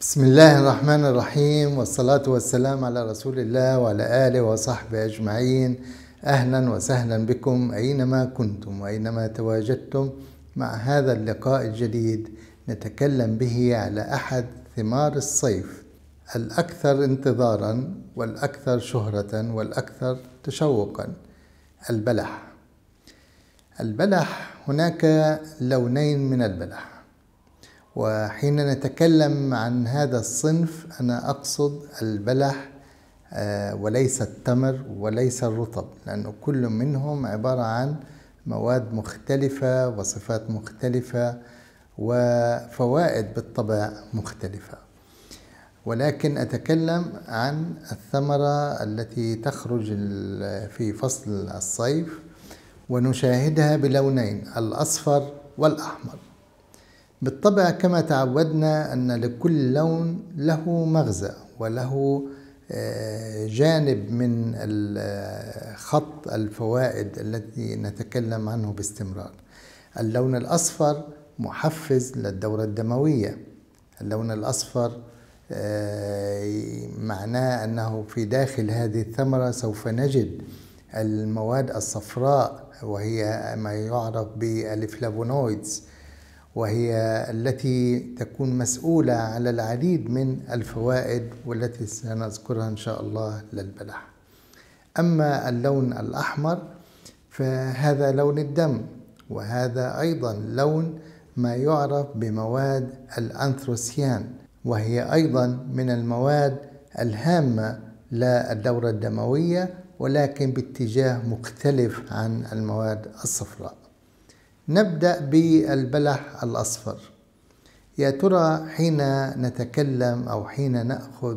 بسم الله الرحمن الرحيم، والصلاة والسلام على رسول الله وعلى آله وصحبه أجمعين. أهلا وسهلا بكم أينما كنتم وأينما تواجدتم مع هذا اللقاء الجديد نتكلم به على أحد ثمار الصيف الأكثر انتظارا والأكثر شهرة والأكثر تشوقا، البلح. البلح هناك لونين من البلح، وحين نتكلم عن هذا الصنف أنا أقصد البلح وليس التمر وليس الرطب، لأن كل منهم عبارة عن مواد مختلفة وصفات مختلفة وفوائد بالطبع مختلفة، ولكن أتكلم عن الثمرة التي تخرج في فصل الصيف ونشاهدها بلونين، الأصفر والأحمر. بالطبع كما تعودنا أن لكل لون له مغزى وله جانب من خط الفوائد التي نتكلم عنه باستمرار. اللون الأصفر محفز للدورة الدموية، اللون الأصفر معناه أنه في داخل هذه الثمرة سوف نجد المواد الصفراء وهي ما يعرف بالفلافونويدز، وهي التي تكون مسؤولة على العديد من الفوائد والتي سنذكرها إن شاء الله للبلح. أما اللون الأحمر فهذا لون الدم، وهذا أيضا لون ما يعرف بمواد الأنثروسيان، وهي أيضا من المواد الهامة للدورة الدموية ولكن باتجاه مختلف عن المواد الصفراء. نبدأ بالبلح الأصفر. يا ترى حين نتكلم أو حين نأخذ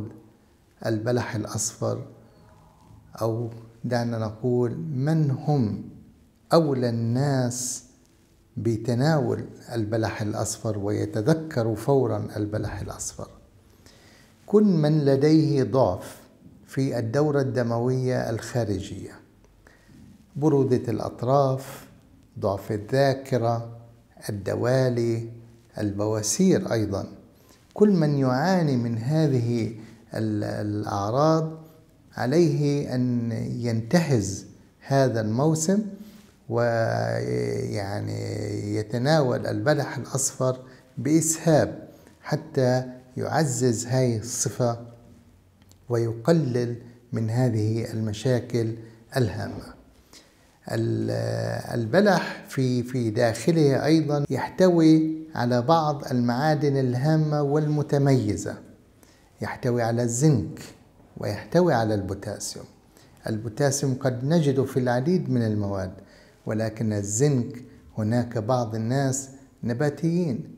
البلح الأصفر، أو دعنا نقول من هم أولى الناس بتناول البلح الأصفر ويتذكر فورا البلح الأصفر؟ كل من لديه ضعف في الدورة الدموية الخارجية، برودة الأطراف، ضعف الذاكرة، الدوالي، البواسير أيضا. كل من يعاني من هذه الأعراض عليه أن ينتهز هذا الموسم ويعني يتناول البلح الأصفر بإسهاب حتى يعزز هذه الصفة ويقلل من هذه المشاكل الهامة. البلح في داخله أيضا يحتوي على بعض المعادن الهامة والمتميزة، يحتوي على الزنك ويحتوي على البوتاسيوم. البوتاسيوم قد نجده في العديد من المواد، ولكن الزنك هناك بعض الناس نباتيين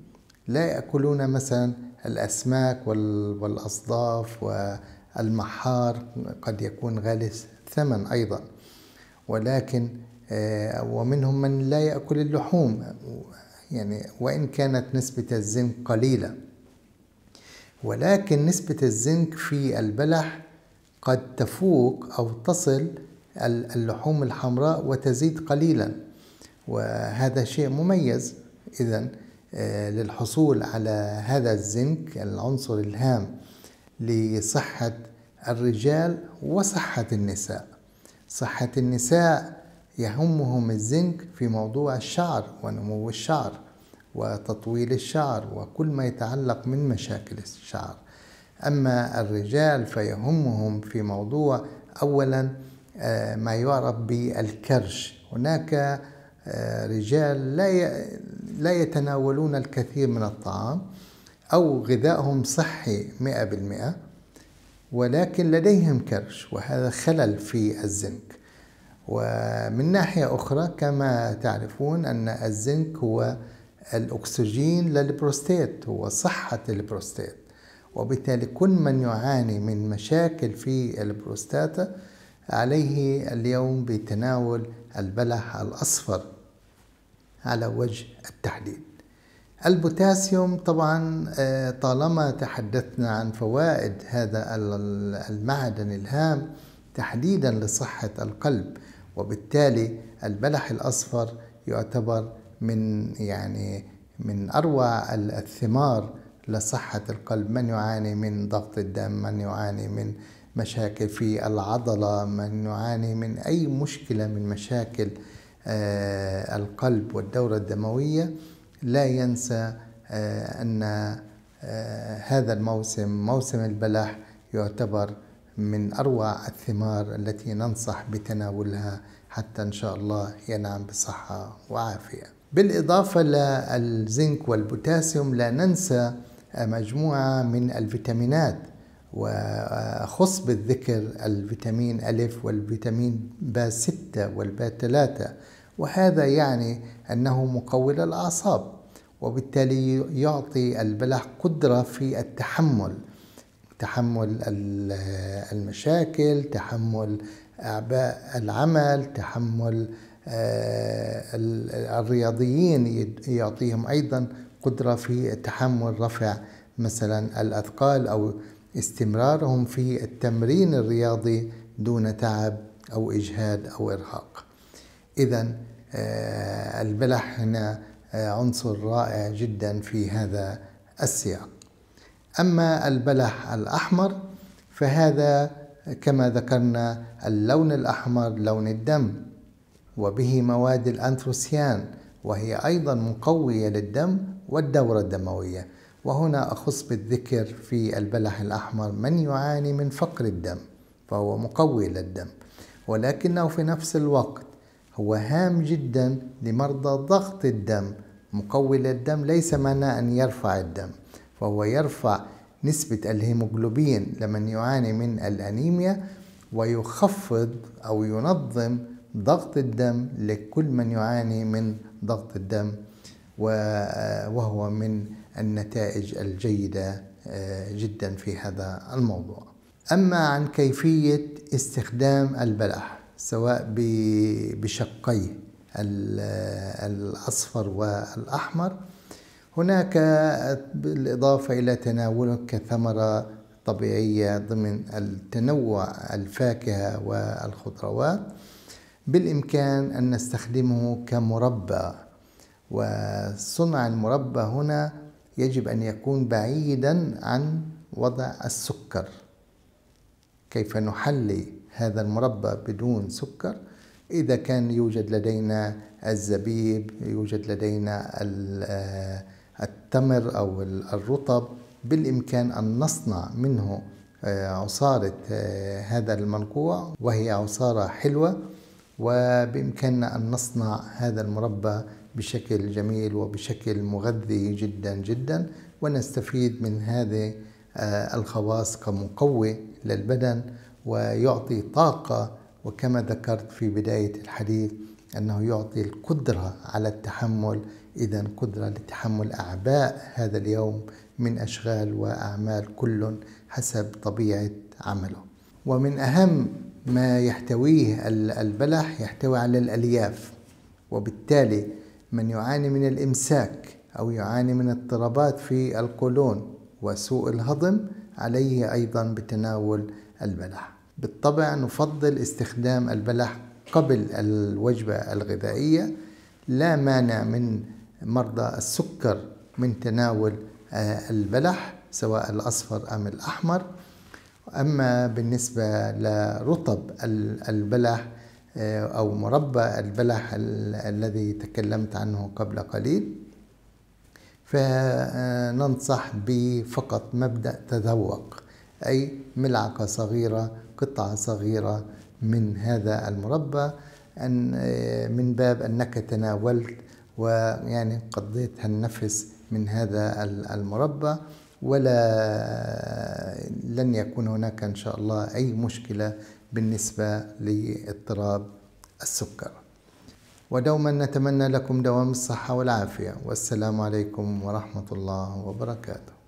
لا يأكلون مثلا الأسماك والأصداف والمحار، قد يكون غالي الثمن أيضا، ولكن ومنهم من لا يأكل اللحوم يعني وإن كانت نسبة الزنك قليلة، ولكن نسبة الزنك في البلح قد تفوق أو تصل اللحوم الحمراء وتزيد قليلا، وهذا شيء مميز إذن للحصول على هذا الزنك العنصر الهام لصحة الرجال وصحة النساء. صحة النساء يهمهم الزنك في موضوع الشعر ونمو الشعر وتطويل الشعر وكل ما يتعلق من مشاكل الشعر. أما الرجال فيهمهم في موضوع أولا ما يعرف بالكرش، هناك رجال لا يتناولون الكثير من الطعام أو غذائهم صحي 100%، ولكن لديهم كرش وهذا خلل في الزنك. ومن ناحية أخرى كما تعرفون أن الزنك هو الأكسجين للبروستات، هو صحة البروستات، وبالتالي كل من يعاني من مشاكل في البروستاتا عليه اليوم بتناول البلح الأصفر على وجه التحديد. البوتاسيوم طبعا طالما تحدثنا عن فوائد هذا المعدن الهام تحديدا لصحة القلب، وبالتالي البلح الأصفر يعتبر من أروع الثمار لصحة القلب، من يعاني من ضغط الدم، من يعاني من مشاكل في العضلة، من يعاني من أي مشكلة من مشاكل القلب والدورة الدموية، لا ينسى أن هذا الموسم، موسم البلح، يعتبر من أروع الثمار التي ننصح بتناولها حتى إن شاء الله ينعم بصحة وعافية. بالإضافة للزنك والبوتاسيوم لا ننسى مجموعة من الفيتامينات، وأخص بالذكر الفيتامين ألف والفيتامين ب6 والب3، وهذا يعني أنه مقوي للأعصاب، وبالتالي يعطي البلح قدرة في التحمل، تحمل المشاكل، تحمل أعباء العمل، تحمل الرياضيين، يعطيهم أيضا قدرة في تحمل رفع مثلا الأثقال أو استمرارهم في التمرين الرياضي دون تعب أو إجهاد أو إرهاق. إذا البلح هنا عنصر رائع جدا في هذا السياق. أما البلح الأحمر فهذا كما ذكرنا اللون الأحمر لون الدم، وبه مواد الأنثروسيان، وهي أيضا مقوية للدم والدورة الدموية. وهنا أخص بالذكر في البلح الأحمر من يعاني من فقر الدم، فهو مقوي للدم، ولكنه في نفس الوقت هو هام جدا لمرضى ضغط الدم. مقوي للدم ليس معناه أن يرفع الدم، فهو يرفع نسبة الهيموغلوبين لمن يعاني من الأنيميا، ويخفض أو ينظم ضغط الدم لكل من يعاني من ضغط الدم، وهو من النتائج الجيدة جدا في هذا الموضوع. أما عن كيفية استخدام البلح سواء بشقيه الأصفر والأحمر، هناك بالإضافة إلى تناوله كثمرة طبيعية ضمن التنوع الفاكهة والخضروات، بالإمكان أن نستخدمه كمربى. وصنع المربى هنا يجب أن يكون بعيدا عن وضع السكر. كيف نحلي هذا المربى بدون سكر؟ إذا كان يوجد لدينا الزبيب، يوجد لدينا التمر أو الرطب، بالإمكان أن نصنع منه عصارة هذا المنقوع، وهي عصارة حلوة، وبإمكاننا أن نصنع هذا المربى بشكل جميل وبشكل مغذي جدا جدا، ونستفيد من هذه الخواص كمقوي للبدن ويعطي طاقة، وكما ذكرت في بداية الحديث أنه يعطي القدرة على التحمل، إذا قدرة لتحمل أعباء هذا اليوم من أشغال وأعمال كل حسب طبيعة عمله. ومن أهم ما يحتويه البلح يحتوي على الألياف، وبالتالي من يعاني من الإمساك أو يعاني من اضطرابات في القولون وسوء الهضم عليه أيضا بتناول البلح. بالطبع نفضل استخدام البلح قبل الوجبة الغذائية، لا مانع من مرضى السكر من تناول البلح سواء الأصفر أم الأحمر. أما بالنسبة لرطب البلح أو مربى البلح الذي تكلمت عنه قبل قليل، فننصح بفقط مبدأ تذوق، أي ملعقة صغيرة، قطعة صغيرة من هذا المربى، أن من باب أنك تناولت ويعني قضيت النفس من هذا المربى، لن يكون هناك إن شاء الله أي مشكلة بالنسبة لاضطراب السكر. ودوما نتمنى لكم دوام الصحة والعافية، والسلام عليكم ورحمة الله وبركاته.